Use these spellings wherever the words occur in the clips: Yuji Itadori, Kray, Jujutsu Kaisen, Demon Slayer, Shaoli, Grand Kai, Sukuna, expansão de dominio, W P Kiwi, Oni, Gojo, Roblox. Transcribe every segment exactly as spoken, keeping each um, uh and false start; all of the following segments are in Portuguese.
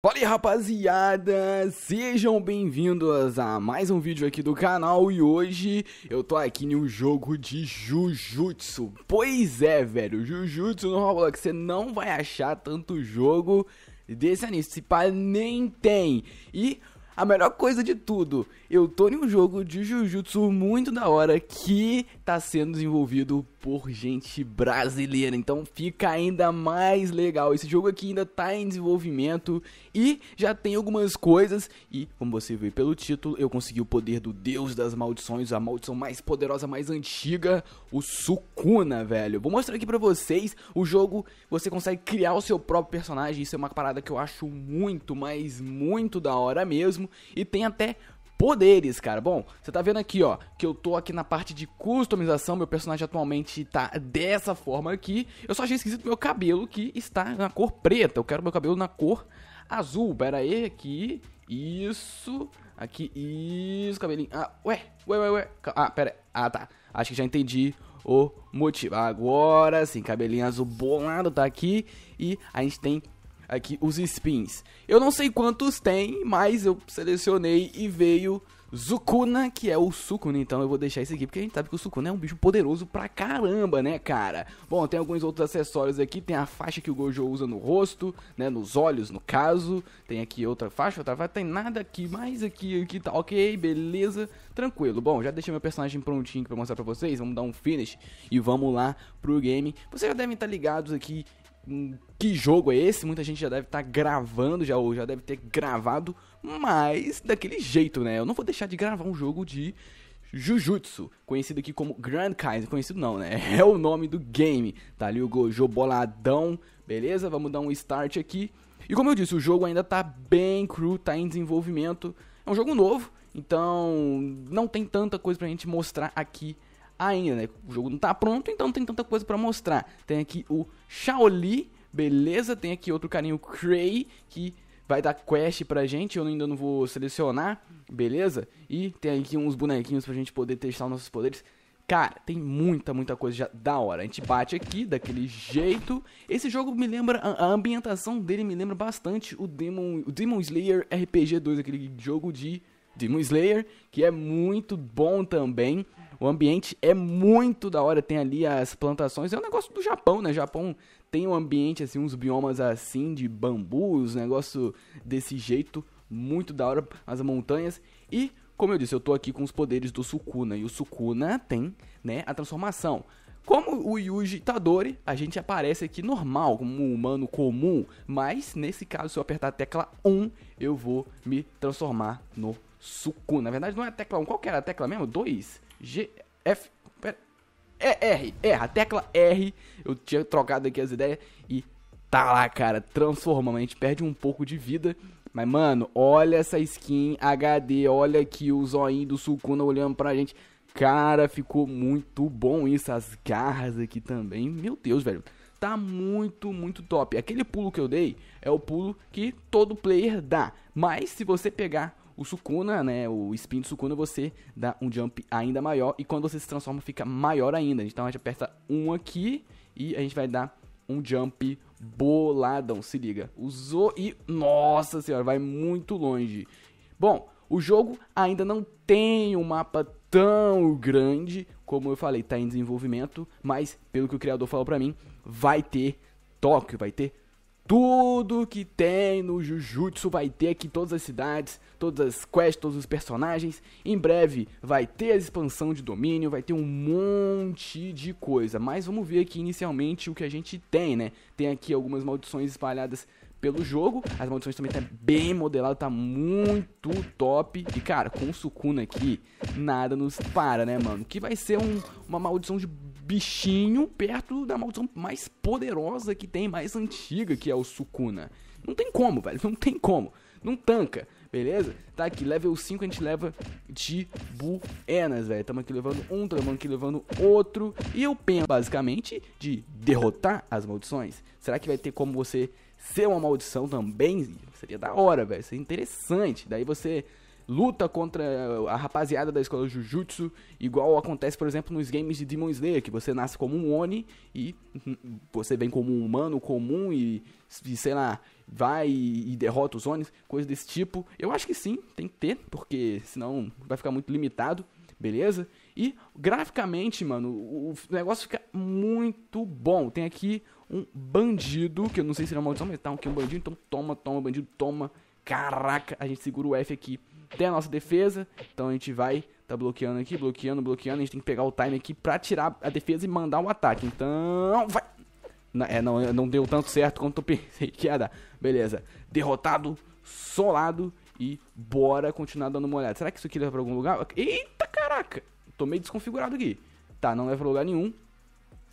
Fala aí, rapaziada, sejam bem-vindos a mais um vídeo aqui do canal e hoje eu tô aqui em um jogo de Jujutsu. Pois é, velho, Jujutsu no Roblox, você não vai achar tanto jogo desse anime, se pá, nem tem. E a melhor coisa de tudo, eu tô em um jogo de Jujutsu muito da hora que tá sendo desenvolvido por gente brasileira, então fica ainda mais legal. Esse jogo aqui ainda tá em desenvolvimento e já tem algumas coisas e, como você vê pelo título, eu consegui o poder do Deus das Maldições, a maldição mais poderosa, mais antiga, o Sukuna, velho. Vou mostrar aqui pra vocês o jogo, você consegue criar o seu próprio personagem, isso é uma parada que eu acho muito, mas muito da hora mesmo, e tem até poderes, cara. Bom, você tá vendo aqui, ó, que eu tô aqui na parte de customização, meu personagem atualmente tá dessa forma aqui. Eu só achei esquisito meu cabelo que está na cor preta, eu quero meu cabelo na cor azul. Pera aí, aqui, isso, aqui, isso, cabelinho, ah, ué, ué, ué, ué, ah, pera aí. Ah, tá, acho que já entendi o motivo. Agora sim, cabelinho azul bolado tá aqui e a gente tem aqui os spins. Eu não sei quantos tem, mas eu selecionei e veio Sukuna, que é o Sukuna. Então eu vou deixar isso aqui, porque a gente sabe que o Sukuna é um bicho poderoso pra caramba, né, cara? Bom, tem alguns outros acessórios aqui. Tem a faixa que o Gojo usa no rosto, né, nos olhos, no caso. Tem aqui outra faixa, outra faixa. Tem nada aqui, mais aqui, aqui tá ok, beleza, tranquilo. Bom, já deixei meu personagem prontinho pra mostrar pra vocês. Vamos dar um finish e vamos lá pro game. Vocês já devem estar ligados aqui. Que jogo é esse? Muita gente já deve estar gravando, já, ou já deve ter gravado, mas daquele jeito, né? Eu não vou deixar de gravar um jogo de Jujutsu, conhecido aqui como Grand Kai. Conhecido não, né? É o nome do game. Tá ali o Gojo boladão, beleza? Vamos dar um start aqui. E como eu disse, o jogo ainda tá bem cru, tá em desenvolvimento. É um jogo novo, então não tem tanta coisa pra gente mostrar aqui ainda, né? O jogo não tá pronto, então não tem tanta coisa pra mostrar. Tem aqui o Shaoli, beleza? Tem aqui outro carinha, o Kray, que vai dar quest pra gente. Eu ainda não vou selecionar, beleza? E tem aqui uns bonequinhos pra gente poder testar os nossos poderes. Cara, tem muita, muita coisa já da hora. A gente bate aqui, daquele jeito. Esse jogo me lembra, a ambientação dele me lembra bastante o Demon, o Demon Slayer R P G dois, aquele jogo de Demon Slayer, que é muito bom também. O ambiente é muito da hora, tem ali as plantações, é um negócio do Japão, né? O Japão tem um ambiente assim, uns biomas assim de bambus, negócio desse jeito, muito da hora, as montanhas. E, como eu disse, eu tô aqui com os poderes do Sukuna, e o Sukuna tem, né, a transformação. Como o Yuji Itadori, a gente aparece aqui normal, como um humano comum, mas nesse caso, se eu apertar a tecla um, eu vou me transformar no Sukuna. Na verdade, não é a tecla um, qual que era a tecla mesmo? dois? G, F, pera, é R, R, a tecla R, eu tinha trocado aqui as ideias e tá lá, cara, transformamos, a gente perde um pouco de vida, mas, mano, olha essa skin H D, olha aqui o zoinho do Sukuna olhando pra gente, cara, ficou muito bom isso, as garras aqui também, meu Deus, velho, tá muito, muito top. Aquele pulo que eu dei é o pulo que todo player dá, mas se você pegar o Sukuna, né, o spin do Sukuna, você dá um jump ainda maior. E quando você se transforma, fica maior ainda. Então a gente aperta um aqui e a gente vai dar um jump boladão. Se liga. Usou e... Nossa senhora, vai muito longe. Bom, o jogo ainda não tem um mapa tão grande. Como eu falei, tá em desenvolvimento. Mas, pelo que o criador falou pra mim, vai ter Tóquio, vai ter tudo que tem no Jujutsu, vai ter aqui todas as cidades, todas as quests, todos os personagens. Em breve vai ter a expansão de domínio, vai ter um monte de coisa. Mas vamos ver aqui inicialmente o que a gente tem, né? Tem aqui algumas maldições espalhadas pelo jogo. As maldições também tá bem modelado, tá muito top. E cara, com o Sukuna aqui, nada nos para, né, mano? Que vai ser um, uma maldição de bichinho perto da maldição mais poderosa que tem, mais antiga, que é o Sukuna. Não tem como, velho, não tem como, não tanca, beleza? Tá aqui, level cinco a gente leva de buenas, velho, tamo aqui levando um, tamo aqui levando outro, e eu penso basicamente de derrotar as maldições. Será que vai ter como você ser uma maldição também? Seria da hora, velho, seria interessante, daí você luta contra a rapaziada da escola Jujutsu, igual acontece, por exemplo, nos games de Demon Slayer, que você nasce como um Oni e você vem como um humano comum e, e sei lá, vai e, e derrota os Onis, coisa desse tipo. Eu acho que sim, tem que ter, porque senão vai ficar muito limitado, beleza? E graficamente, mano, o negócio fica muito bom. Tem aqui um bandido, que eu não sei se é uma maldição, mas tá aqui um bandido, então toma, toma, bandido, toma. Caraca, a gente segura o F aqui até a nossa defesa, então a gente vai tá bloqueando aqui, bloqueando, bloqueando, a gente tem que pegar o time aqui pra tirar a defesa e mandar o ataque, então vai. Não, é, não, não deu tanto certo quanto eu pensei que ia dar, beleza, derrotado, solado e bora continuar dando uma olhada, será que isso aqui leva pra algum lugar? Eita caraca, tô meio desconfigurado aqui, tá, não leva pra lugar nenhum.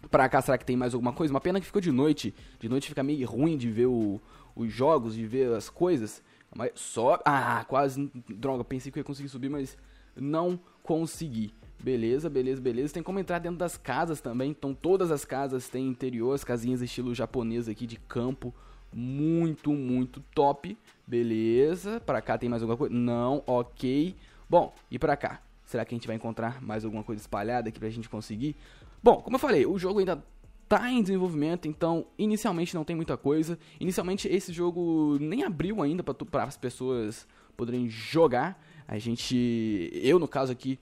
Pra cá, será que tem mais alguma coisa? Uma pena que ficou de noite, de noite fica meio ruim de ver o, os jogos, de ver as coisas. Mas sobe. Ah, quase. Droga, pensei que eu ia conseguir subir, mas não consegui. Beleza, beleza, beleza. Tem como entrar dentro das casas também. Então todas as casas têm interior, as casinhas estilo japonês aqui de campo. Muito, muito top. Beleza. Pra cá tem mais alguma coisa? Não, ok. Bom, e pra cá? Será que a gente vai encontrar mais alguma coisa espalhada aqui pra gente conseguir? Bom, como eu falei, o jogo ainda tá em desenvolvimento, então inicialmente não tem muita coisa. Inicialmente esse jogo nem abriu ainda pra, tu, pra as pessoas poderem jogar. A gente, eu no caso aqui,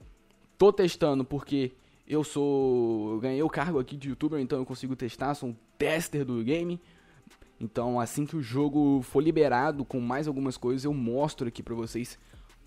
tô testando porque eu sou, eu ganhei o cargo aqui de youtuber, então eu consigo testar, sou um tester do game. Então assim que o jogo for liberado com mais algumas coisas eu mostro aqui pra vocês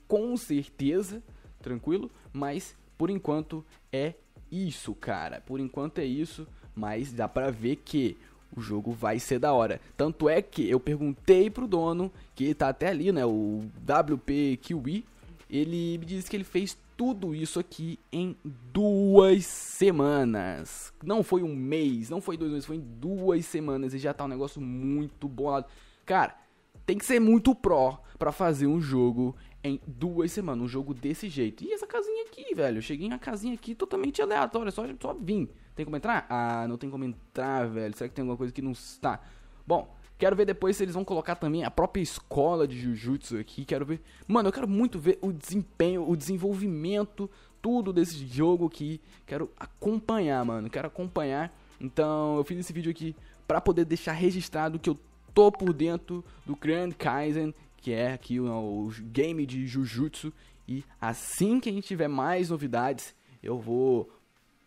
com certeza, tranquilo? Mas por enquanto é isso, cara, por enquanto é isso. Mas dá pra ver que o jogo vai ser da hora. Tanto é que eu perguntei pro dono, que tá até ali, né, o W P Kiwi. Ele me disse que ele fez tudo isso aqui em duas semanas. Não foi um mês, não foi dois meses, foi em duas semanas. E já tá um negócio muito bolado. Cara, tem que ser muito pró pra fazer um jogo em duas semanas. Um jogo desse jeito. E essa casinha aqui, velho. Eu cheguei na casinha aqui totalmente aleatória, só, só vim. Tem como entrar? Ah, não tem como entrar, velho. Será que tem alguma coisa que não está? Bom, quero ver depois se eles vão colocar também a própria escola de Jujutsu aqui. Quero ver... Mano, eu quero muito ver o desempenho, o desenvolvimento, tudo desse jogo aqui. Quero acompanhar, mano. Quero acompanhar. Então, eu fiz esse vídeo aqui pra poder deixar registrado que eu tô por dentro do Grand Kaisen, que é aqui o game de Jujutsu. E assim que a gente tiver mais novidades, eu vou...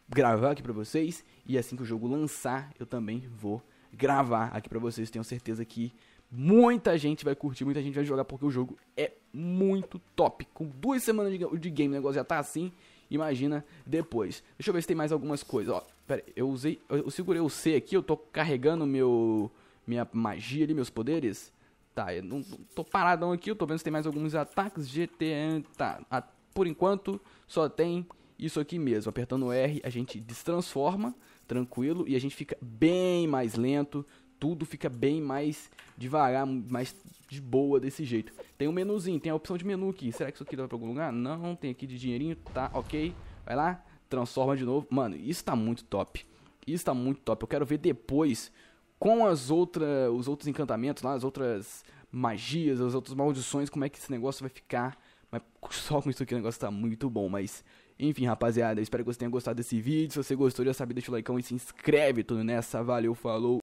gravar aqui pra vocês, e assim que o jogo lançar, eu também vou gravar aqui pra vocês. Tenho certeza que muita gente vai curtir, muita gente vai jogar, porque o jogo é muito top. Com duas semanas de game, o negócio já tá assim, imagina depois. Deixa eu ver se tem mais algumas coisas, ó, pera aí, eu usei, eu segurei o C aqui, eu tô carregando meu, minha magia ali, meus poderes. Tá, eu não tô paradão aqui, eu tô vendo se tem mais alguns ataques, G T A, tá, a, por enquanto só tem... isso aqui mesmo, apertando o R a gente destransforma, tranquilo, e a gente fica bem mais lento, tudo fica bem mais devagar, mais de boa desse jeito. Tem um menuzinho, tem a opção de menu aqui, será que isso aqui dá pra algum lugar? Não, tem aqui de dinheirinho, tá, ok, vai lá, transforma de novo. Mano, isso tá muito top, isso tá muito top, eu quero ver depois com as outras, os outros encantamentos lá, as outras magias, as outras maldições, como é que esse negócio vai ficar. Mas só com isso aqui o negócio tá muito bom, mas... enfim, rapaziada, espero que vocês tenham gostado desse vídeo. Se você gostou, já sabe, deixa o likeão e se inscreve, tudo nessa. Valeu, falou.